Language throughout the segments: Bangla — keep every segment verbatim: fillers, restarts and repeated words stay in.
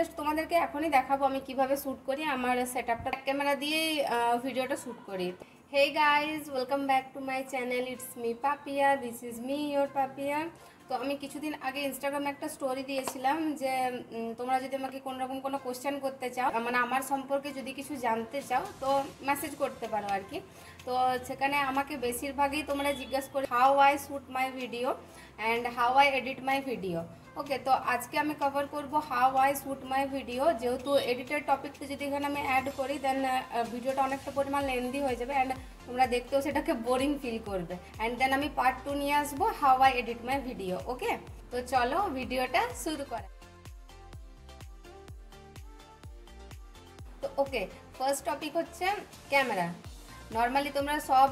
জাস্ট তোমাদেরকে এখনই দেখাবো আমি কিভাবে শ্যুট করি আমার সেটআপটা ক্যামেরা দিয়ে ভিডিওটা শ্যুট করি। Hey guys welcome back to my channel it's me Papiya this is me your Papiya. तो हमें किछुदिन आगे इंस्टाग्रामे एक स्टोरी दिए जे तुम्हारा जो हमें कोन रकम कोनो क्वेश्चन करते चाओ माने आमार सम्पर्के जो किछु जानते चाओ तो मैसेज करते पारो आर कि। तो सेखाने आमाके बेशिरभागई तुम्हारा जिज्ञासा करो how I shoot my video and how I edit my video. Okay तो आज के आमी कवर करब how I shoot my video जेहेतु एडिटर टपिकटा जो एखाने आमी एड करी देन भिडियोटा अनेकटा परिमाण लेंदी हये जाबे एंड तुम्हारा देखते सेटाके बोरिंग फील करबे एंड देन आमी पार्ट टू निये आसबो how I edit my video. Okay तो चलो भिडियोटा शुरू करा। तो ओके फर्स्ट टपिक होच्छे कैमेरा। नर्माली तुम्हारा सब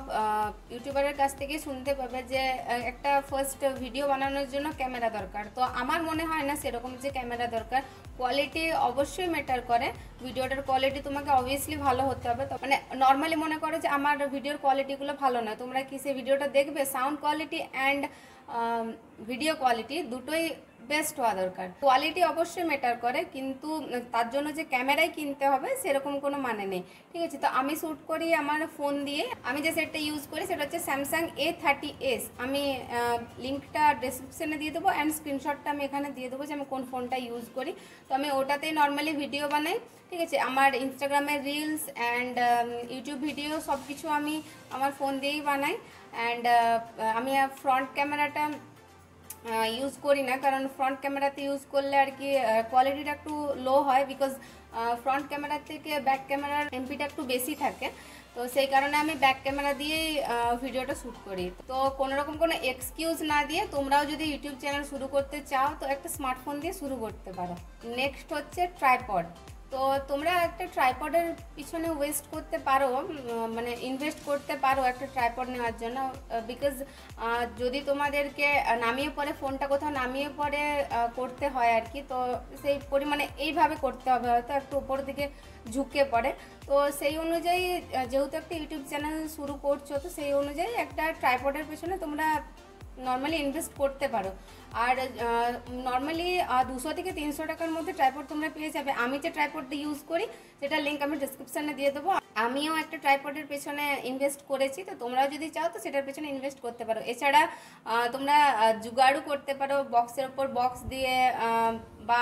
यूट्यूबारेर काछ थेके सुनते पाबे जे एकटा फर्स्ट भिडियो बनानोर जोन्नो कैमेरा दरकार। तो आमार मने हय ना सेरकम जे कैमेरा दरकार। क्वालिटी अवश्य मैटर करे भिडियोटार क्वालिटी तुम्हें अभियसलि भलो होते हैं। तो मैं नर्माली मन करो जो हमारे भिडियोर क्वालिटीगुलो भलो ना तुम्हारा किसे भिडियोटा देखबे sound quality and video quality दुटोई बेस्ट हवा दरकार। क्वालिटी अवश्य मैटर करे किन्तु तार जोन्नो जे कैमेराई किनते होबे सेरकम कोनो माने नेई, ठीक आछे। तो आमी शूट करी आमार फोन दिए आमी जे सेटटा यूज करी सेटा होच्छे सैमसांग ए थर्टी एस। आमी लिंकटा डेसक्रिप्शने दिए देबो एंड स्क्रीनशटटा आमी एखाने दिए देबो जे आमी कोन फोनटा यूज करी। तो आमी ओटातेई नर्माली भिडियो बनाई, ठीक आछे। आमार इन्स्टाग्रामेर रिल्स एंड यूट्यूब भिडियो सब किछु आमी आमार फोन दिएई बनाई एंड आमी फ्रंट कैमेराटा यूज करी ना कारण फ्रंट कैमराते यूज कर ले आर कि क्वालिटीटा एकटु लो है बिकज फ्रंट कैमरा थेके बैक कैमरार एमपिटा एकटु बेशी थाके। तो सेई कारणे आमी बैक कैमरा दिए भिडियोटा शूट करी। तो कोनो रकम कोनो एक्सक्यूज ना दिए तोमराओ जोदि यूट्यूब चैनल शुरू करते चाओ तो एकटा स्मार्टफोन दिए शुरू करते पारो। नेक्स्ट होच्छे ट्राइपड। तो तुम्हारा एक ट्राइपडर पिछने वेस्ट करते पारो माने इनवेस्ट करते पारो एक ट्राइपड नेওয়ার জন্য বিকজ যদি তোমাদেরকে নামিয়ে পড়ে ফোনটা কোথাও নামিয়ে পড়ে করতে হয় আর কি তো সেই পরিমাণে এইভাবে করতে হবে হয়তো একটু উপর দিকে ঝুঁকে পড়ে। তো সেই অনুযায়ী যেহেতু একটা ইউটিউব চ্যানেল শুরু করছো তো সেই অনুযায়ী একটা ট্রাইপডের পিছনে তোমরা नर्माली इन्वेस्ट करते पारो। और नर्माली दुशो थेके तीनशो टाकार मध्य ट्राइपड तोमरा पेये जाबे। आमी जे ट्राइपड यूज करी सेटार लिंक आमी डेसक्रिप्शने दिए देबो। आमिओ एकटा ट्राइपडेर पेछने इनभेस्ट करेछि तो तोमरा जोदि चाओ तो सेटार पेछने इनभेस्ट करते पारो। एछाड़ा तोमरा जुगाड़ो करते पारो बक्सेर उपर बक्स दिए बा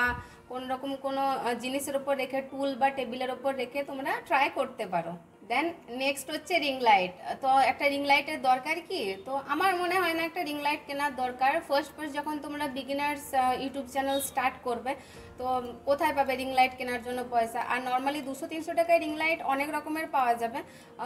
कोन रकम कोनो जिनिसेर उपर रेखे टुल बा टेबिलेर उपर रेखे तोमरा ट्राई करते पारो। देन नेक्स्ट होच्छे रिंग लाइट। तो एक रिंग लाइटेर दरकार कि तो आमार मने हय ना एक रिंग लाइट केनार दरकार। फर्स्ट फर्स्ट जखन तोमरा बिगिनार्स यूट्यूब चैनल स्टार्ट करबे तो कोथाय पाबे रिंग लाइट केनार जोन्नो पयसा। और नर्माली दुशो तीनशो टाकाय रिंग लाइट अनेक रकमेर पावा जाबे।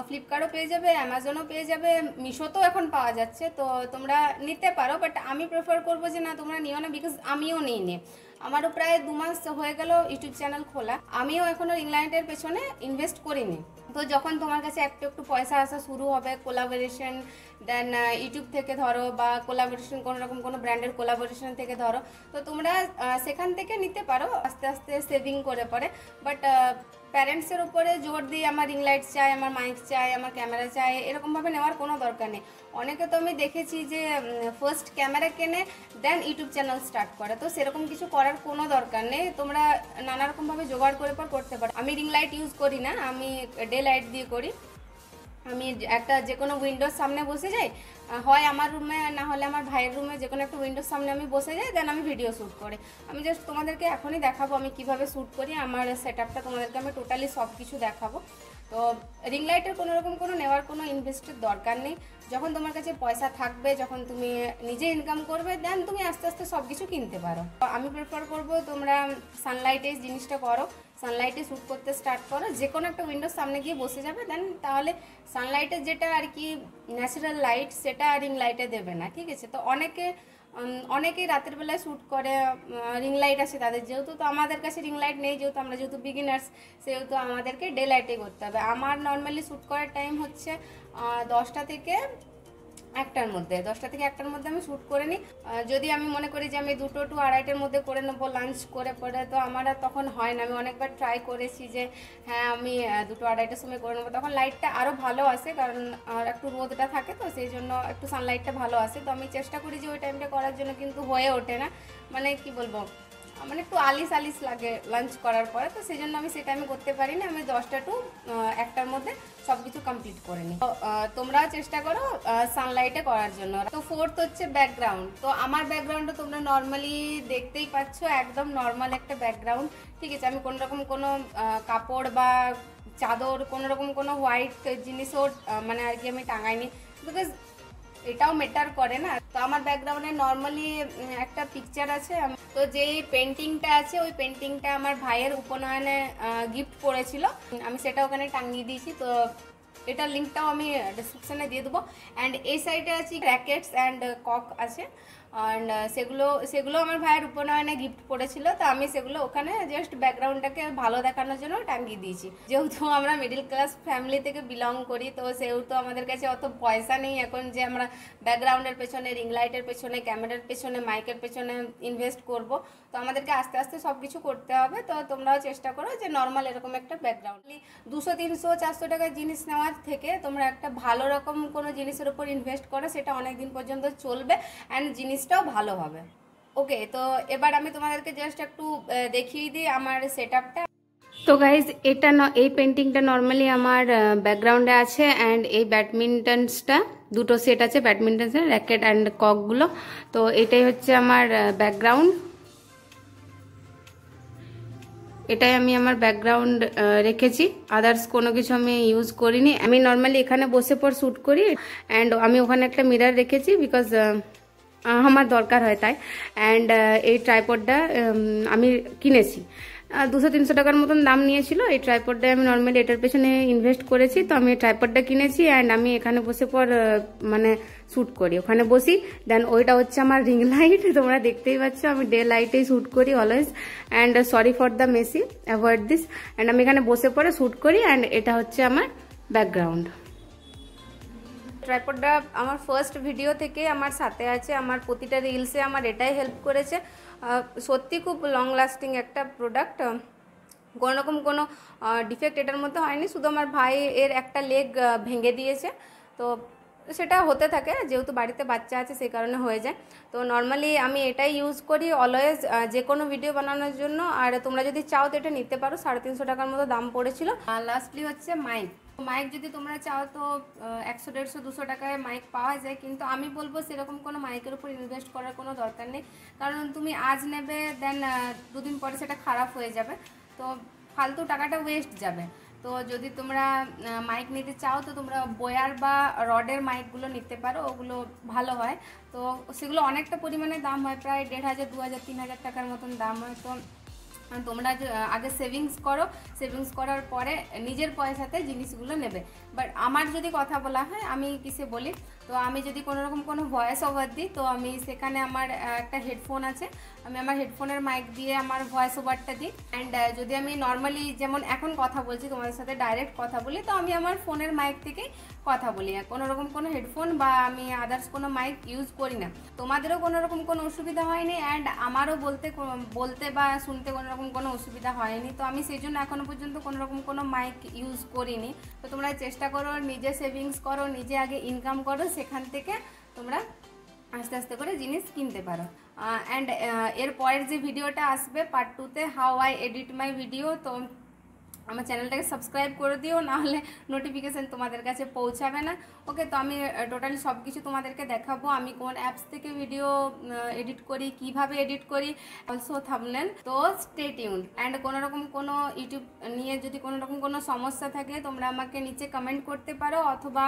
फ्लिपकार्टओ पेये जाबे अ্যামাজনও पेये जाबे मिशोतेও एखन पावा जाच्छे। तो तोमरा निते पारो बाट आमी प्रेफार करबो जे ना तोमरा निओ ना बिकज आमिओ नेই নি। आमारो प्राय दो मास होये गेलो यूट्यूब चैनल खोला आमिओ एखोनो रिंग लाइटेर पेछने इनभेस्ट करिনি। तो जखन तोमार काছে একটু একটু পয়সা আসা শুরু হবে কোলাবোরেশন দেন ইউটিউব থেকে ধরো বা কোলাবোরেশন কোন রকম কোন ব্র্যান্ডের কোলাবোরেশন থেকে ধরো তো তোমরা সেখান থেকে নিতে পারো আস্তে আস্তে সেভিং করে পরে। বাট প্যারেন্টসের উপরে জোর দিয়ে আমার রিং লাইট চাই আমার মাইক চাই আমার ক্যামেরা চাই এরকম ভাবে নেওয়ার কোনো দরকার নেই। অনেকে তো আমি দেখেছি যে ফার্স্ট ক্যামেরা কিনে দেন ইউটিউব চ্যানেল স্টার্ট করে। তো সেরকম কিছু করার কোনো দরকার নেই, তোমরা নানা রকম ভাবে জোগাড় করে পর করতে পারো। আমি রিং লাইট ইউজ করি না, আমি ডে লাইট দিয়ে করি। আমি একটা যে কোনো উইন্ডোর সামনে বসে যাই হয় আমার রুমে না হলে আমার ভাইয়ের রুমে যে কোনো একটা উইন্ডোর সামনে আমি বসে যাই দেন আমি ভিডিও শ্যুট করি। আমি জাস্ট তোমাদেরকে এখনই দেখাবো আমি কিভাবে শ্যুট করি আমার সেটআপটা তোমাদেরকে আমি টোটালি সব কিছু দেখাবো। তো রিং লাইটের কোনো রকম কোনো নেওয়ার কোনো ইনভেস্টের দরকার নেই। যখন তোমার কাছে পয়সা থাকবে যখন তুমি নিজে ইনকাম করবে দেন তুমি আস্তে আস্তে সব কিছু কিনতে পারো। আমি প্রেফার করবো তোমরা সানলাইটে জিনিসটা করো সানলাইটে শ্যুট করতে স্টার্ট করো যে কোনো একটা উইন্ডোর সামনে গিয়ে বসে যাবে দেন তাহলে সানলাইটে যেটা আর কি ন্যাচারাল লাইট সেটা রিং লাইটে দেবে না, ঠিক আছে। তো অনেকে অনেকেই রাতের বেলায় শ্যুট করে রিং লাইট আছে তাদের যেহেতু তো আমাদের কাছে রিং লাইট নেই যেহেতু আমরা যেহেতু বিগিনার্স সেহেতু আমাদেরকে ডে লাইটে করতে হবে। আমার নর্মালি শ্যুট করার টাইম হচ্ছে দশটা থেকে একটার মধ্যে দশটা থেকে একটার মধ্যে আমি শ্যুট করে নিই। যদি আমি মনে করি যে আমি দুটো টু আড়াইটার মধ্যে করে নেবো লাঞ্চ করে পরে তো আমার আর তখন হয় না। আমি অনেকবার ট্রাই করেছি যে হ্যাঁ আমি দুটো আড়াইটার সময় করে নেবো তখন লাইটটা আরও ভালো আসে কারণ আর একটু রোদটা থাকে তো সেই জন্য একটু সানলাইটটা ভালো আসে। তো আমি চেষ্টা করি যে ওই টাইমটা করার জন্য কিন্তু হয়ে ওঠে না, মানে কি বলবো मैंने एक आलिस आलिस लागे लांच करार पर तो से करते दसटा टू एकटार मध्य सबकिछु कमप्लीट करे नी। तोमरा चेष्टा करो सानलाइटे करार जन्य। तो फोर्थ होच्छे बैकग्राउंड। तो आमार बैकग्राउंड तोमरा नर्माली देखतेई पाच्छो एकदम नर्माल एक बैकग्राउंड ठीक है। आमी कोनो रकम कोनो कापड़ बा चादर कोनो रकम कोनो व्हाइट जिनिसओ माने आर कि आमी टांगाइनी बिकज एटाओ मैटर करे ना। तो आमार बैकग्राउंडे नर्माली एक पिक्चर आछे। तो जे पेंटिंगटा आछे ओई पेंटिंगटा आमार भाइयेर उपनयने गिफ्ट करेछिलो आमी सेटा ओखाने टांगिये दियेछि। तो एटार लिंकटाओ आमी डेसक्रिपशने दिये देबो। एंड एई साइडे आछे रैकेट्स एंड কক आछे एंड सेगुलो सेगुलो आमार भाइयेर उपनयने गिफ्ट करेछिलो। तो आमी सेगुलो ओखाने जास्ट बैकग्राउंडटाके भालो देखानोर जोन्नो टांगिये दियेछि। जेहेतु आमरा मिडिल क्लास फैमिली थेके बिलंग करी तो सेहेतु आमादेर काछे अत पयसा नेई एखन जे आमरा बैकग्राउंडेर पेछने रिंग लाइटेर पेछने क्यामेरार पेछने माइकेर पेछने इनभेस्ट करब। तो आमादेरके आस्ते आस्ते सबकिछु करते होबे। तो तोमराओ चेष्टा करो जे नर्माल एरकम एकटा बैकग्राउंड दुशो तीनशो चारशो टाकार जिनिस नेওয়ার থেকে তোমরা একটা ভালো রকম কোনো জিনিসের উপর ইনভেস্ট করো সেটা অনেক দিন পর্যন্ত চলবে এন্ড জিনিসটাও ভালো হবে। ওকে তো এবার আমি তোমাদেরকে জাস্ট একটু দেখিয়ে দিই আমার সেটআপটা। তো গাইজ এটা না এই পেইন্টিংটা নরমালি আমার ব্যাকগ্রাউন্ডে আছে এন্ড এই ব্যাডমিন্টনসটা দুটো সেট আছে ব্যাডমিন্টনসের র‍্যাকেট এন্ড কক গুলো। তো এটাই হচ্ছে আমার ব্যাকগ্রাউন্ড। এটাই আমি আমার ব্যাকগ্রাউন্ড রেখেছি। আদার্স কোনো কিছু আমি ইউজ করিনি। আমি নরমালি এখানে বসে পর শুট করি এন্ড আমি ওখানে একটা মিরর রেখেছি বিকজ আমার দরকার হয় তাই। এন্ড এই ট্রাইপডটা আমি কিনেছি দুশো তিনশো টাকার মতন দাম নিয়েছিল। এই ট্রাইপডটা আমি নরমালি এটার পেছনে ইনভেস্ট করেছি। তো আমি এই ট্রাইপডটা কিনেছি এন্ড আমি এখানে বসে পর মানে শুট করি ওখানে বসি। দেন ওইটা হচ্ছে আমার রিং লাইট। তোমরা দেখতেই পাচ্ছ আমি ডে লাইটেই শুট করি always. And sorry for the messy avoid this. And আমি এখানে বসে পরে শুট করি অ্যান্ড এটা হচ্ছে আমার ব্যাকগ্রাউন্ড। ট্রাইপডটা আমার ফার্স্ট ভিডিও থেকে আমার সাথে আছে আমার প্রতিটা রিলসে আমার এটাই হেল্প করেছে। সত্যি খুব লং লাস্টিং একটা প্রোডাক্ট কোনো রকম কোনো ডিফেক্ট এটার মধ্যে হয়নি। শুধু আমার ভাই এর একটা লেগ ভেঙে দিয়েছে তো সেটা হতে থাকে যেহেতু বাড়িতে বাচ্চা আছে সেই কারণে হয়ে যায়। তো নর্মালি আমি এটাই ইউজ করি অলওয়েজ যে কোনো ভিডিও বানানোর জন্য। আর তোমরা যদি চাও তো এটা নিতে পারো সাড়ে তিনশো টাকার মতো দাম পড়েছিল। আর লাস্টলি হচ্ছে মাইক। মাইক যদি তোমরা চাও তো একশো দেড়শো দুশো টাকায় মাইক পাওয়া যায় কিন্তু আমি বলবো সেরকম কোনো মাইকের উপর ইনভেস্ট করার কোনো দরকার নেই। কারণ তুমি আজ নেবে দেন দুদিন পরে সেটা খারাপ হয়ে যাবে তো ফালতু টাকাটা ওয়েস্ট যাবে। তো যদি তোমরা মাইক নিতে চাও তো তোমরা বয়ার বা রডের মাইকগুলো নিতে পারো ওগুলো ভালো হয়। তো সেগুলো অনেকটা পরিমাণে দাম হয় প্রায় দেড় হাজার দু হাজার তিন হাজার টাকার মতন দাম হয়। তো তোমরা আগে সেভিংস করো সেভিংস করার পরে নিজের পয়সাতে জিনিসগুলো নেবে। বাট আমার যদি কথা বলা হয় আমি কিসে বলি তো আমি যদি কোনো রকম কোনো ভয়েস ওভার দিই তো আমি সেখানে আমার একটা হেডফোন আছে আমি আমার হেডফোনের মাইক দিয়ে আমার ভয়েস ওভারটা দিই। অ্যান্ড যদি আমি নর্মালি যেমন এখন কথা বলছি তোমাদের সাথে ডাইরেক্ট কথা বলি তো আমি আমার ফোনের মাইক থেকেই কথা বলি কোনো রকম কোনো হেডফোন বা আমি আদার্স কোনো মাইক ইউজ করি না। তোমাদেরও কোনো রকম কোনো অসুবিধা হয়নি অ্যান্ড আমারও বলতে বলতে বা শুনতে কোনো রকম কোনো অসুবিধা হয়নি। তো আমি সেই জন্য এখনও পর্যন্ত কোনো রকম কোনো মাইক ইউজ করিনি। তো তোমরা চেষ্টা করো নিজে সেভিংস করো নিজে আগে ইনকাম করো সেখান থেকে তোমরা আস্তে আস্তে করে জিনিস কিনতে পারো। অ্যান্ড এর পরের যে ভিডিওটা আসবে পার্ট টুতে how I edit my video তো আমার চ্যানেলটাকে সাবস্ক্রাইব করে দিও নাহলে নোটিফিকেশান তোমাদের কাছে পৌঁছাবে না। ওকে তো আমি টোটালি সব কিছু তোমাদেরকে দেখাবো আমি কোন অ্যাপস থেকে ভিডিও এডিট করি কিভাবে এডিট করি অলসো থাম্বনেল। তো স্টে টিউনড অ্যান্ড কোনোরকম কোনো ইউটিউব নিয়ে যদি কোনোরকম কোনো সমস্যা থাকে তোমরা আমাকে নিচে কমেন্ট করতে পারো অথবা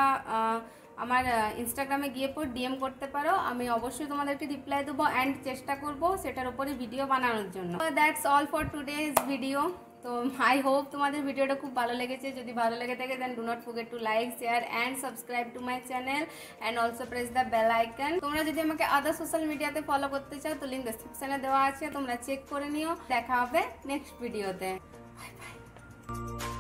আমার ইনস্টাগ্রামে গিয়ে পর ডিএম করতে পারো আমি অবশ্যই তোমাদেরকে রিপ্লাই দেবো অ্যান্ড চেষ্টা করবো সেটার উপরে ভিডিও বানানোর জন্য। That's all for today's video. তো আই হোপ তোমাদের ভিডিওটা খুব ভালো লেগেছে। যদি ভালো লেগে থাকে then do not forget to like share and subscribe to my channel and also press the bell icon. তোমরা যদি আমাকে আদার সোশ্যাল মিডিয়াতে ফলো করতে চাও তো লিঙ্ক ডেসক্রিপশানে দেওয়া আছে তোমরা চেক করে নিও। দেখা হবে নেক্সট ভিডিওতে। Bye by.